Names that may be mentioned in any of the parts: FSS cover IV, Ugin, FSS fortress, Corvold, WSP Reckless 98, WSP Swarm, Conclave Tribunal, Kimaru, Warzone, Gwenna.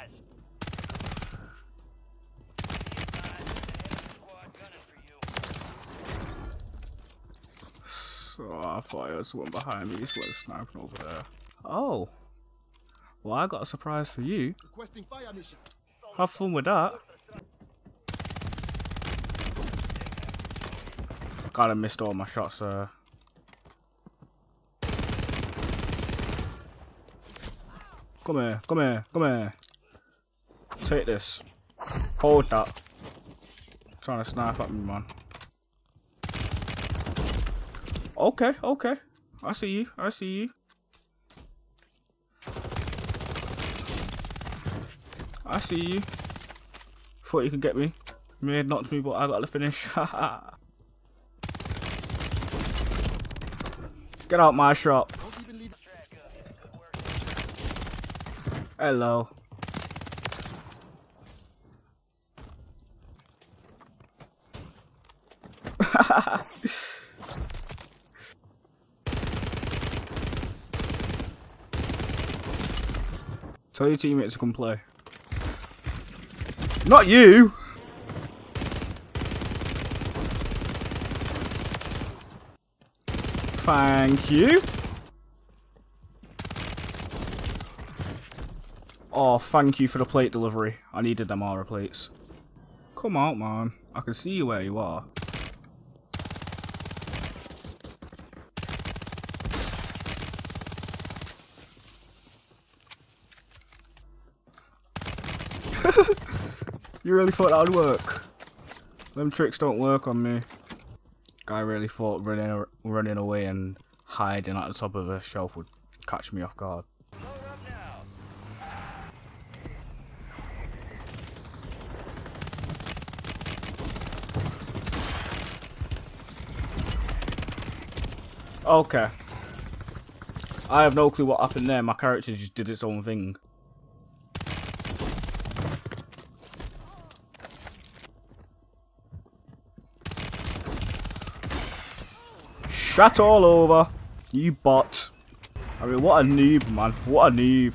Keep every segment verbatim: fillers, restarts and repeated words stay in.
supplies. So I thought it was one behind me. He's like sniping over there. Oh. Well, I got a surprise for you. Have fun with that. God, I missed all my shots there. Come here, come here, come here. Take this. Hold that. I'm trying to snipe at me, man. Okay, okay. I see you, I see you. I see you. Thought you could get me. You had knocked me, but I got the finish. Get out my shop. Hello. Tell your teammates to come play. Not you! Thank you. Oh, thank you for the plate delivery. I needed them Aura plates. Come out, man. I can see you where you are. You really thought that would work? Them tricks don't work on me. I really thought running running away and hiding at the top of a shelf would catch me off guard. Okay. I have no clue what happened there. My character just did its own thing. That's all over, you bot. I mean, what a noob, man. What a noob.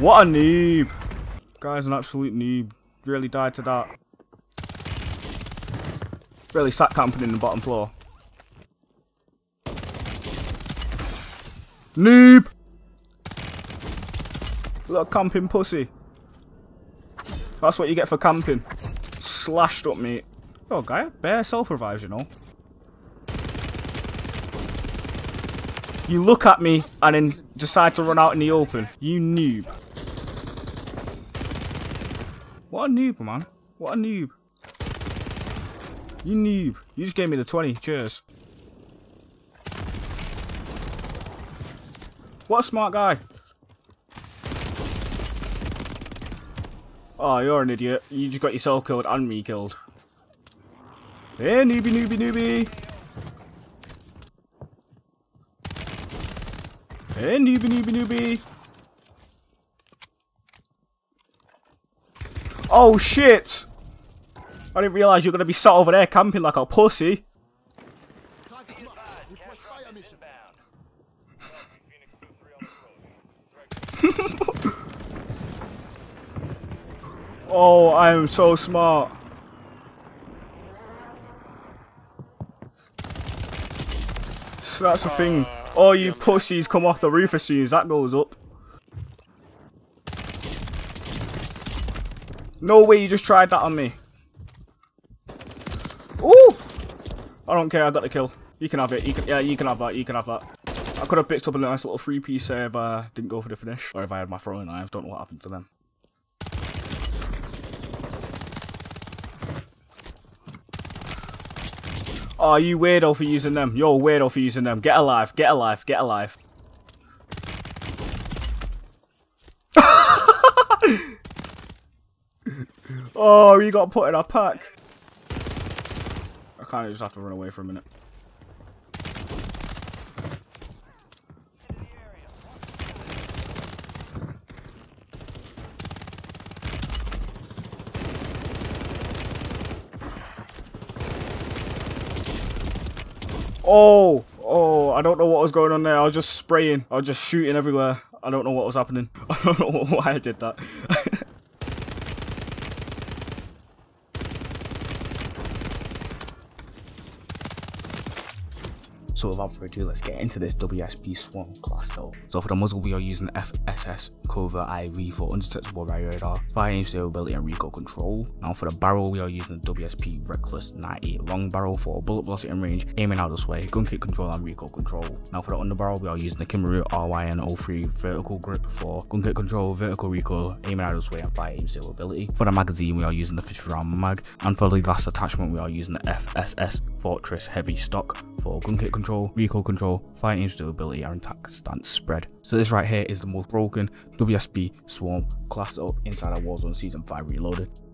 What a noob. Guy's an absolute noob. Really died to that. Really sat camping in the bottom floor. Noob! Little camping pussy. That's what you get for camping. Slashed up, mate. Yo, guy, bare self-revives, you know. You look at me and then decide to run out in the open. You noob. What a noob, man. What a noob. You noob. You just gave me the twenty. Cheers. What a smart guy. Oh, you're an idiot. You just got yourself killed and me killed. Hey, newbie, newbie, newbie! Hey, newbie, newbie, newbie! Oh, shit! I didn't realise you were going to be sat over there camping like a pussy. Oh, I am so smart. So that's the thing. All you pussies come off the roof as soon as that goes up. No way you just tried that on me. Ooh! I don't care, I got the kill. You can have it. You can, yeah, you can have that. You can have that. I could have picked up a nice little three-piece save if I didn't go for the finish. Or if I had my throwing knives. Don't know what happened to them. Oh, you weirdo for using them. You're a weirdo for using them. Get alive, get alive, get alive. Oh, you got put in a pack. I kind of just have to run away for a minute. Oh, oh, I don't know what was going on there. I was just spraying. I was just shooting everywhere. I don't know what was happening. I don't know why I did that. So without further ado, let's get into this W S P Swarm class though. So for the muzzle, we are using F S S cover four for undetectable radar, fire aim stability and recoil control. Now for the barrel, we are using the W S P Reckless ninety-eight long barrel for bullet velocity and range, aiming out this way, gun kick control and recoil control. Now for the underbarrel, we are using the Kimaru R Y N zero three vertical grip for gun kick control, vertical recoil, aiming out this way and fire aim stability. For the magazine, we are using the fifty round mag, and for the last attachment, we are using the F S S fortress heavy stock for gun kick control, recoil control, fire aim stability and attack stance spread. So this right here is the most broken W S P Swarm class up inside our Warzone Season five Reloaded.